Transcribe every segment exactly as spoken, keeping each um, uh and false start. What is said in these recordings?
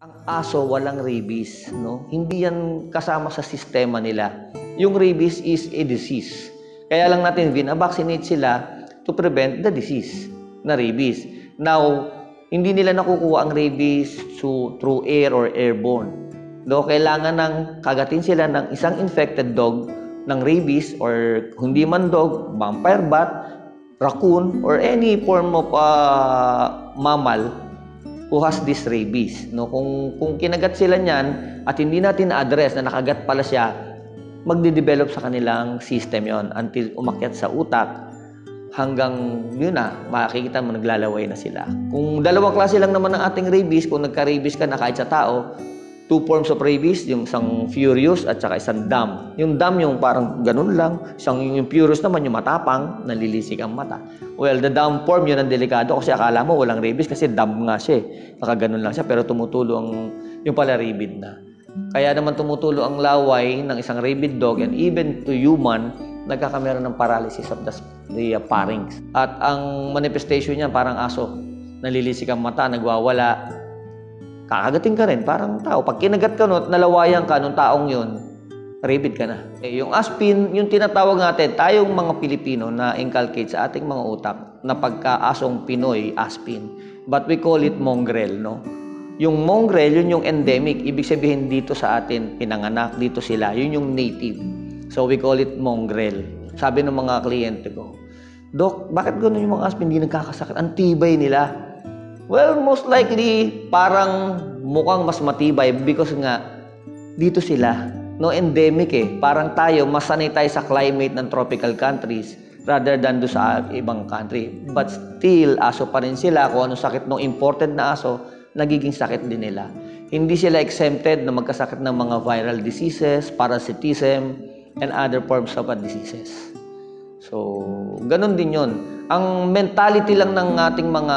Ang aso walang rabies, no? Hindi yan kasama sa sistema nila. Yung rabies is a disease. Kaya lang natin vina-vaccinate sila to prevent the disease na rabies. Now, hindi nila nakukuha ang rabies through, through air or airborne. Do, kailangan ng kagatin sila ng isang infected dog ng rabies or hindi man dog, vampire bat, raccoon, or any form of uh, mammal who has this rabies. No, kung kung kinagat sila niyan at hindi natin na-address na nakagat pala siya, magde-develop sa kanilang system 'yon until umakyat sa utak hanggang yun na makikita mo naglalaway na sila. Kung dalawang klase lang naman ng ating rabies, kung nagka-rabies ka na kahit sa tao, two forms of rabies, yung isang furious at saka isang dumb. Yung dumb yung parang ganun lang, isang yung furious naman yung matapang, nalilisik ang mata. Well, the dumb form, yun ang delikado kasi akala mo walang rabies kasi dumb nga siya. Nakaganon lang siya pero tumutulo ang yung pala rabid na. Kaya naman tumutulo ang laway ng isang rabid dog and even to human, nagkakameron ng paralysis of the, the uh, pharynx. At ang manifestation niya parang aso. Nalilisik ang mata, nagwawala. Kakagatin ka rin, parang tao. Pag kinagat ka nun, nalawayan ka nung taong yun, rabid ka na. Eh, yung aspin, yung tinatawag natin, tayong mga Pilipino na inculcate sa ating mga utak na pagkaasong Pinoy, aspin. But we call it mongrel, no? Yung mongrel, yun yung endemic. Ibig sabihin dito sa atin, pinanganak dito sila. Yun yung native. So we call it mongrel. Sabi ng mga kliyente ko, Dok, bakit gano'n yung mga aspin hindi nagkakasakit? Ang tibay nila. Well, most likely, parang mukhang mas matibay because nga, dito sila. No, endemic eh. Parang tayo, mas sanay tayo sa climate ng tropical countries rather than do sa ibang country. But still, aso pa rin sila. Kung anong sakit ng imported na aso, nagiging sakit din nila. Hindi sila exempted na magkasakit ng mga viral diseases, parasitism, and other forms of diseases. So, ganun din yun. Ang mentality lang ng ating mga,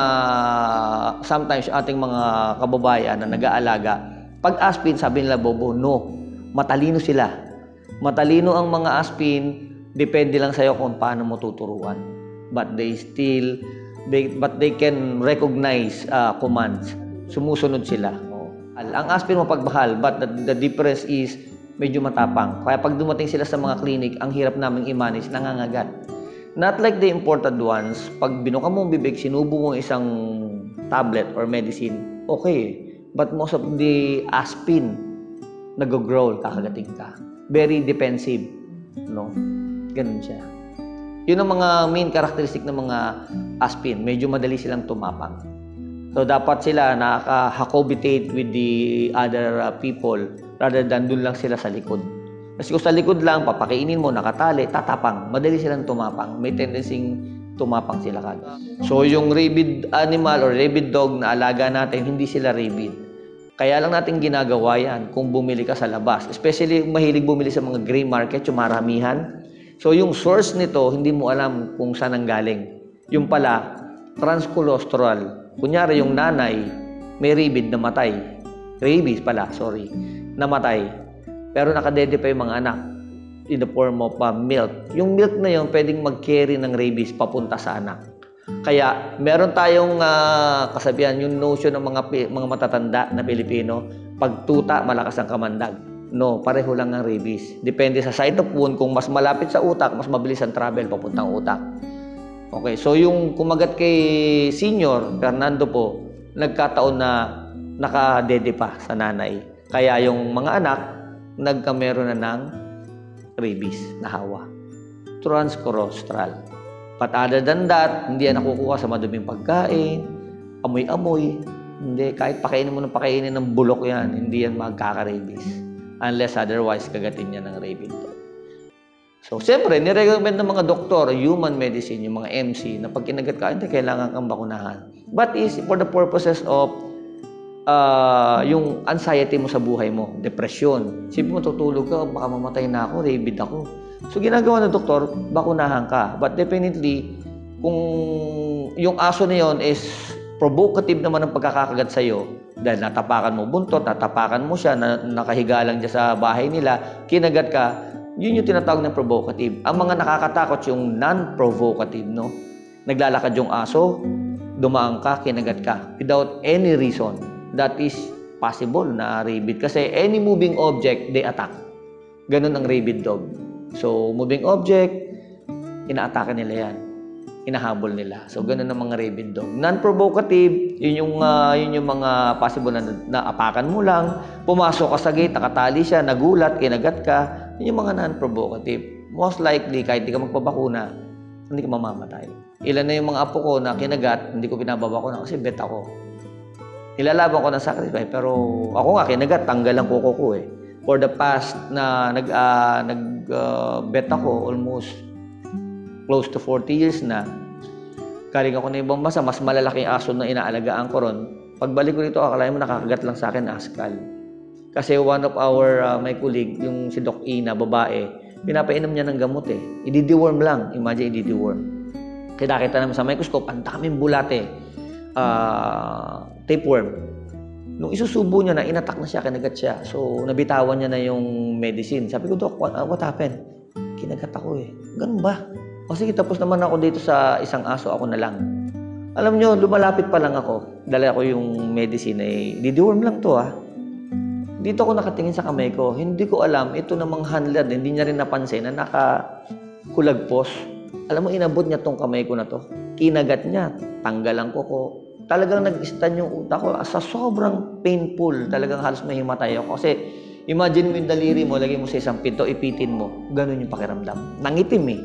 sometimes ating mga kababayan na nag-aalaga, pag aspin, sabi nila, Bobo, no. Matalino sila. Matalino ang mga aspin, depende lang sa'yo kung paano mo tuturuan. But they still, but they can recognize uh, commands. Sumusunod sila. Ang aspin mapagbahal, but the, the difference is medyo matapang. Kaya pag dumating sila sa mga clinic, ang hirap naming i-manage, nangangagat. Not like the imported ones, pag binuka mong bibig, sinubo mong isang tablet or medicine, okay. But most of the aspin, nag-growl, kakagating ka. Very defensive, no? Ganun siya. Yun ang mga main characteristic ng mga aspin. Medyo madali silang tumapang. So, dapat sila nakaka-hacobitate with the other people rather than dun lang sila sa likod. Kasi kung sa likod lang, papakainin mo, nakatali, tatapang. Madali silang tumapang. May tendency tumapang sila kagad. So, yung rabid animal or rabid dog na alaga natin, hindi sila rabid. Kaya lang natin ginagawa yan kung bumili ka sa labas. Especially mahilig bumili sa mga gray market, yung maramihan. So yung source nito, hindi mo alam kung saan ang galing. Yung pala, transcolostral. Kunyari yung nanay, may rabid na matay. Rabies pala, sorry. Namatay. Pero nakadede pa yung mga anak in the form of uh, milk. Yung milk na yun, pwedeng mag-carry ng rabies papunta sa anak. Kaya meron tayong uh, kasabihan, yung notion ng mga mga matatanda na Pilipino, pag tuta malakas ang kamandag. No, pareho lang ang rabies. Depende sa site of wound, kung mas malapit sa utak, mas mabilis ang travel papuntang utak. Okay, so yung kumagat kay Senior Fernando po, nagkataon na nakadede pa sa nanay. Kaya yung mga anak nagkameron na ng rabies na hawa. Transcolostral. But other than that, hindi yan nakukuha sa maduming pagkain, amoy-amoy. Hindi, kahit pakainin mo ng pakainin ng bulok yan, hindi yan magkaka-rabies. Unless otherwise, kagatin yan ng rabid dog. So, siyempre, nirecommend ng mga doktor, human medicine, yung mga M C, na pag kinagat ka, hindi, kailangan kang bakunahan. But is for the purposes of uh, yung anxiety mo sa buhay mo, depression. Siyempre, matutulog ka, baka mamatay na ako, rabid ako. So, ginagawa ng doktor, bakunahan ka. But definitely, kung yung aso na yun is provocative naman ang pagkakagat sa'yo, dahil natapakan mo buntot, natapakan mo siya, na, nakahiga lang dyan sa bahay nila, kinagat ka, yun yung tinatawag na provocative. Ang mga nakakatakot yung non-provocative, no? Naglalakad yung aso, dumaan ka, kinagat ka, without any reason. That is possible na rabid kasi any moving object they attack. Ganun ang rabid dog. So moving object, inaatake nila yan, inahabol nila. So ganun ang mga rabid dog. Non-provocative, yun yung uh, yun yung mga possible na naapakan mo lang, pumasok ka sa gate, nakatali siya, nagulat, kinagat ka. Yun yung mga non-provocative. Most likely kahit di ka magpabakuna, hindi ka mamamatay. Ilan na yung mga apo ko na kinagat, hindi ko pinababakuna kasi bet ako. Nilalaban ko ng sacrifice, pero ako nga kinagat, tanggal ang kuko ko eh. For the past na nag uh, nag uh, bet ako almost close to forty years na, galing ako na ibang bansa, mas malalaking aso na inaalagaan ko ron. Pagbalik ko dito, akalain mo nakakagat lang sa akin askal. Kasi one of our, uh, my colleague, yung si Doc Ina, babae, pinapainom niya ng gamot eh. I-deworm lang. Imagine, i-deworm. Kita-kita naman sa microscope, ang daming bulate. Uh, tapeworm. Nung isusubo niya na, inatak na siya, kinagat siya. So, nabitawan niya na yung medicine. Sabi ko, Doc, what, uh, what happened? Kinagat ako eh. Ganun ba? O sige, tapos naman ako dito sa isang aso, ako na lang. Alam nyo, lumalapit pa lang ako. Dala ko yung medicine ay, dideworm lang to ah. Dito ako nakatingin sa kamay ko, hindi ko alam, ito namang handler, hindi niya rin napansin na nakakulagpos. Alam mo, inabot niya tong kamay ko na to. Kinagat niya, tanggalan ko ko. Talagang nag-stand yung utak ko. Sa sobrang painful, talagang halos mahimatay ako. Kasi imagine mo yung daliri mo, lagay mo sa isang pinto, ipitin mo. Ganun yung pakiramdam. Nangitim eh.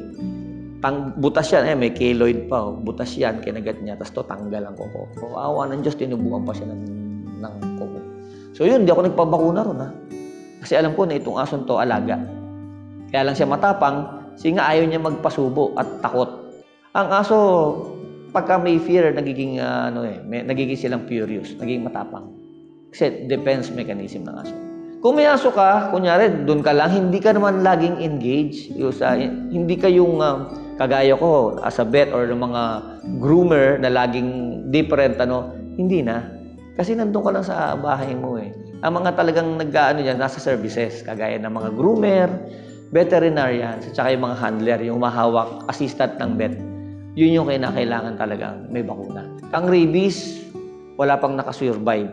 Tang, butas yan, eh, may keloid pa, oh. Butas yan, kinagat niya, tapos to, tanggal ang kuko. So, awa ng Diyos, tinubukan pa siya ng, ng kuko. So yun, di ako nagpabakuna ron, ha. Kasi alam ko na itong aso to, alaga. Kaya lang siya matapang, singa ayaw niya magpasubo at takot. Ang aso, pagka may fear, nagiging, uh, ano eh, may, nagiging silang furious, nagiging matapang. Kasi defense mechanism ng aso. Kung may aso ka, kunyari, doon ka lang, hindi ka naman laging engage. Yung, uh, hindi ka yung... Uh, kagaya ko as a vet or mga groomer na laging different, ano, hindi na. Kasi nandun ka lang sa bahay mo eh. Ang mga talagang nag-ano yan, nasa services, kagaya ng mga groomer, veterinarian, at saka yung mga handler, yung mahawak, assistant ng vet. Yun yung kinakailangan talagang may bakuna. Ang rabies, wala pang nakasurvive.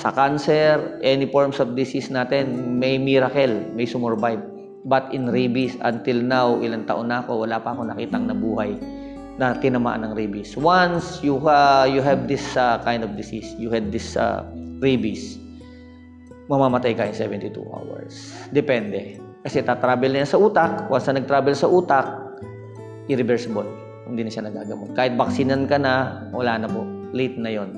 Sa cancer, any forms of disease natin, may miracle, may sumurvive. But in rabies, until now, ilang taon na ako, wala pa ako nakitang nabuhay na tinamaan ng rabies. Once you, uh, you have this uh, kind of disease, you had this uh, rabies, mamamatay ka in seventy-two hours. Depende. Kasi tatravel na yan sa utak. Once na nag-travel sa utak, irreversible. Hindi na siya nagagamot. Kahit baksinan ka na, wala na po. Late na yon.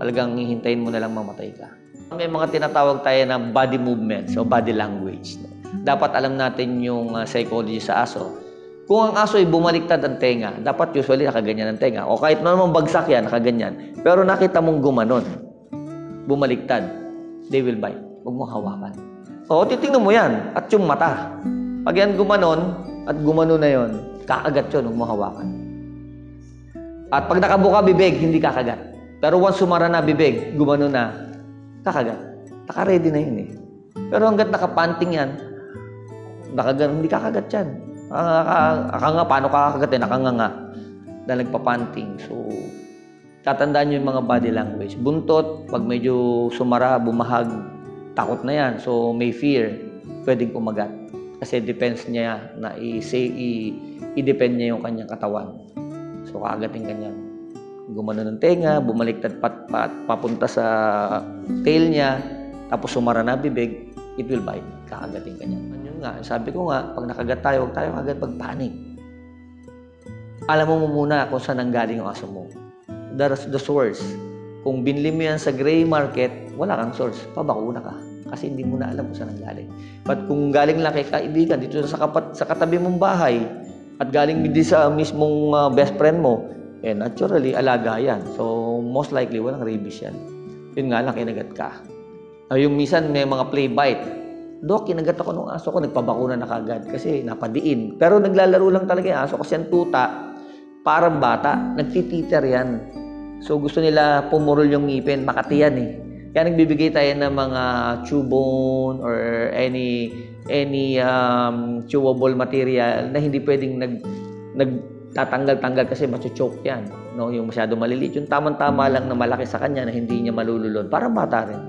Talagang hihintayin mo na lang mamatay ka. May mga tinatawag tayo ng body movements o body language. Dapat alam natin yung uh, psychology sa aso. Kung ang aso ay bumaliktad ang tenga, dapat usually nakaganyan ang tenga. O kahit naman bagsak yan, nakaganyan. Pero nakita mong gumanon, bumaliktad, they will bite. Huwag mong hawakan. O, titignan mo yan at yung mata. Pag yan gumanon at gumanon na yon, kakagat yun, huwag mong hawakan. At pag nakabuka bibig, hindi kakagat. Pero once sumara na bibig, gumanon na, kakagat. Naka-ready na yun eh. Pero hanggat nakapanting yan, nakagan, hindi kakagat yan. Akanga, paano kakagat yan? Nakanganga. Dahil nagpapanting. So, tatandaan nyo yung mga body language. Buntot, pag medyo sumara, bumahag, takot na yan. So, may fear, pwedeng kumagat. Kasi depends niya na i-depend niya yung kanyang katawan. So, kakagat yung kanyang. Gumano ng tenga, bumaliktad pat, pat, papunta sa tail niya, tapos sumara na bibig, it will bite. Kakagatin ka niya. Yun nga, sabi ko nga, pag nakagat tayo, huwag tayo agad magpanik. Alam mo mo muna kung saan nanggaling yung aso mo. That's the source. Kung binili mo yan sa gray market, wala kang source. Pabakuna ka. Kasi hindi mo na alam kung saan nanggaling. But kung galing lang kay kaibigan, dito sa, kapat, sa katabi mong bahay, at galing din sa mismong uh, best friend mo, eh naturally, alaga yan. So, most likely, walang rabies yan. Yun nga lang, kinagat ka. Ay, yung minsan may mga play bite. Dok, kinagat ako nung aso ko, nagpabakuna na kagad kasi napadiin. Pero naglalaro lang talaga yung aso kasi ang tuta, parang bata, nagtititer yan. So gusto nila pumurol yung ngipin, makatiyan eh. Kaya nagbibigay tayo ng mga chew bone or any any um, chewable material na hindi pwedeng nag, nagtatanggal-tanggal kasi macho-choke yan. No? Yung masyado maliliit, yung tamang-tama lang na malaki sa kanya na hindi niya malululod. Parang bata rin.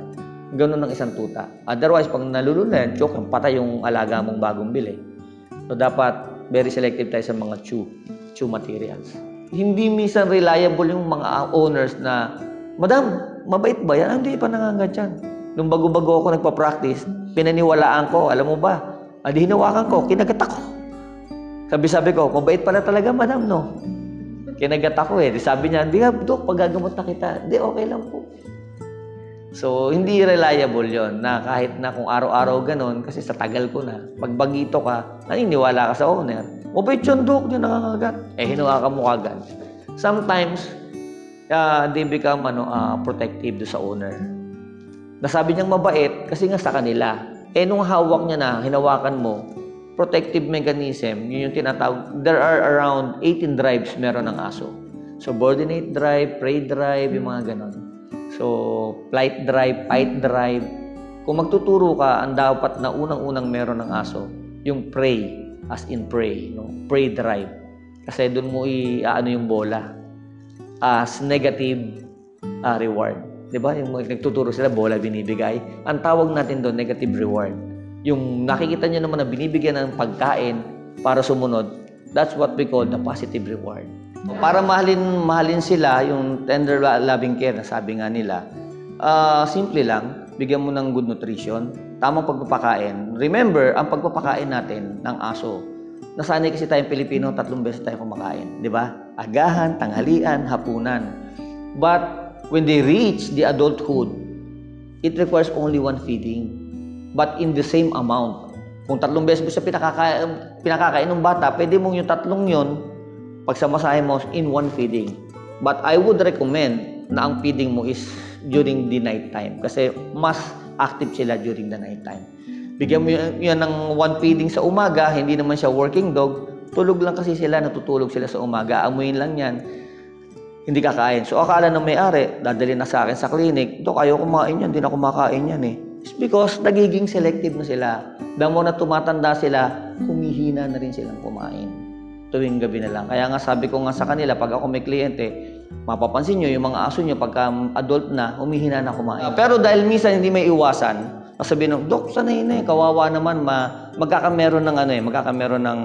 Ganun ang isang tuta. Otherwise, pag nalulunan, choke, patay yung alaga mong bagong bili. So, dapat very selective tayo sa mga chew, chew materials. Hindi minsan reliable yung mga owners na, "Madam, mabait ba yan?" "Ah, hindi pa nangangatyan." Nung bago-bago ako nagpa-practice, pinaniwalaan ko, "Alam mo ba, adi hinawakan ko, kinagat ako." Sabi-sabi ko, "Mabait pala talaga, madam, no?" Kinagat ako eh. Sabi niya, "Hindi nga, Dok, paggagamot na kita." "Hindi, okay lang po." So, hindi reliable yon na kahit na kung araw-araw ganun, kasi sa tagal ko na, pag bagito ka, naniniwala ka sa owner. "Mabait yun, Dok, yun nangangagat." Eh, hinawa ka mo agad. Sometimes, uh, they become ano, uh, protective do sa owner. Nasabi niyang mabait, kasi nga sa kanila. Eh, nung hawak niya na, hinawakan mo, protective mechanism, yun yung tinatawag. There are around eighteen drives meron ng aso. Subordinate drive, prey drive, yung mga ganun. So, flight drive, fight drive. Kung magtuturo ka, ang dapat na unang-unang meron ng aso, yung prey, as in prey, no? Prey drive. Kasi doon mo i-ano yung bola as negative uh, reward. Diba? Yung nagtuturo sila, bola binibigay. Ang tawag natin doon, negative reward. Yung nakikita nyo naman na binibigyan ng pagkain para sumunod, that's what we call the positive reward. Para mahalin, mahalin sila, yung tender loving care na sabi nga nila, uh, simple lang, bigyan mo ng good nutrition, tamang pagpapakain. Remember, ang pagpapakain natin ng aso, nasanay kasi tayong Pilipino, tatlong beses tayo kumakain, di ba? Agahan, tanghalian, hapunan. But when they reach the adulthood, it requires only one feeding, but in the same amount. Kung tatlong beses mo siya pinakakain, pinakakain ng bata, pwede mong yung tatlong yun, pagsamasahin mo in one feeding. But I would recommend na ang feeding mo is during the night time kasi mas active sila during the night time. Bigyan mo yan ng one feeding sa umaga, hindi naman siya working dog, tulog lang kasi sila, natutulog sila sa umaga, amuin lang yan, hindi kakain. So akala ng may-ari, dadalhin na sa akin sa clinic, "Dok, ayaw kumain yan, hindi na kumakain yan eh." It's because nagiging selective na sila. The more na tumatanda sila, humihina na rin silang kumain. Tuwing gabi na lang. Kaya nga sabi ko nga sa kanila, pag ako may kliyente, mapapansin nyo, yung mga aso nyo, pagka adult na, humihina na kumain. Uh, pero dahil minsan hindi may iwasan, sabihin nyo, "Dok, sanay na eh, kawawa naman, ma magkakameron ng ano eh, magkakameron ng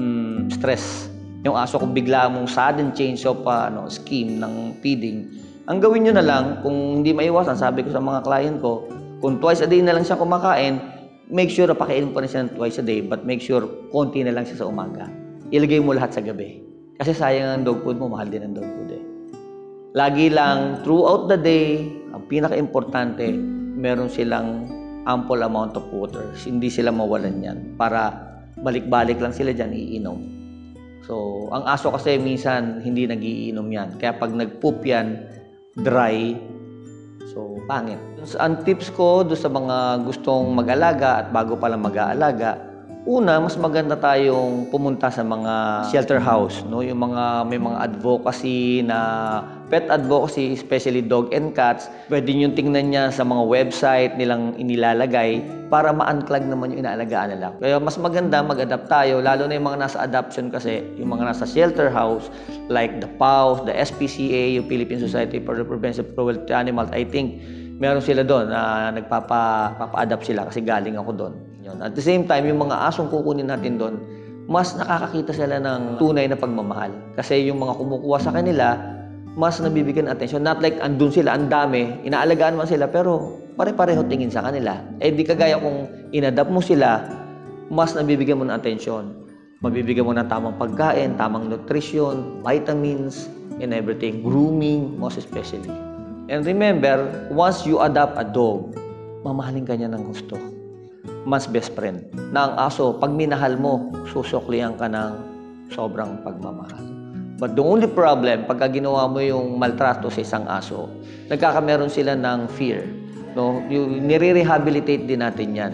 um, stress. Yung aso kung bigla mong sudden change of uh, ano, scheme ng feeding." Ang gawin nyo na lang, kung hindi maiwasan, sabi ko sa mga client ko, kung twice a day na lang siya kumakain, make sure, pakainin pa rin siya ng twice a day, but make sure, konti na lang siya sa umaga. Ilagay mo lahat sa gabi. Kasi sayang ang dog food mo, mahal din ang dog food eh. Lagi lang, throughout the day, ang pinaka-importante, meron silang ample amount of water. Hindi sila mawalan yan. Para balik-balik lang sila dyan, iinom. So, ang aso kasi minsan, hindi nagiinom yan. Kaya pag nag-poop yan, dry, so, pangit. Ang tips ko do sa mga gustong mag-alaga at bago pala mag-aalaga, una, mas maganda tayong pumunta sa mga shelter house, no? Yung mga may mga advocacy na pet advocacy, especially dog and cats. Pwede niyo tingnan niya sa mga website nilang inilalagay para ma-unclog naman yung inaalagaan nila. Kaya mas maganda mag-adapt tayo, lalo na yung mga nasa adoption kasi, yung mga nasa shelter house like the PAWS, the S P C A, yung Philippine Society for the Prevention of Cruelty to Animals. I think meron sila doon na nagpapa-adapt sila kasi galing ako doon. At the same time, yung mga asong kukunin natin doon, mas nakakakita sila ng tunay na pagmamahal. Kasi yung mga kumukuha sa kanila, mas nabibigyan atensyon. Not like andun sila, ang dami, inaalagaan man sila, pero pare-pareho tingin sa kanila. Eh di kagaya kung inadapt mo sila, mas nabibigyan mo ng atensyon. Mabibigyan mo ng tamang pagkain, tamang nutrition, vitamins, and everything. Grooming, most especially. And remember, once you adopt a dog, mamahalin ka niya ng gusto. Mas best friend. Na ang aso, pag minahal mo, susuklihan ka ng sobrang pagmamahal. But the only problem, pagka ginawa mo yung maltrato sa isang aso, nagkakameron sila ng fear. No? Nire-rehabilitate din natin yan.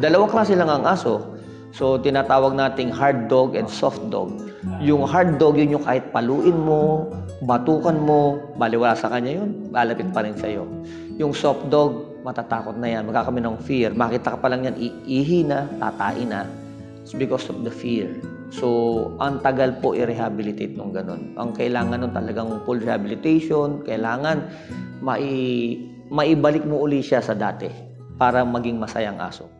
Dalawang klase lang ang aso. So, tinatawag nating hard dog and soft dog. Yung hard dog, yun yung kahit paluin mo, batukan mo, baliwala sa kanya yun, malapit pa rin sa'yo. Yung soft dog, matatakot na yan, magkakami ng fear. Makita ka pa lang yan, iihi na, tatain na. It's because of the fear. So, ang tagal po i-rehabilitate nung ganun. Ang kailangan nun talagang full rehabilitation, kailangan mai maibalik mo uli siya sa dati para maging masayang aso.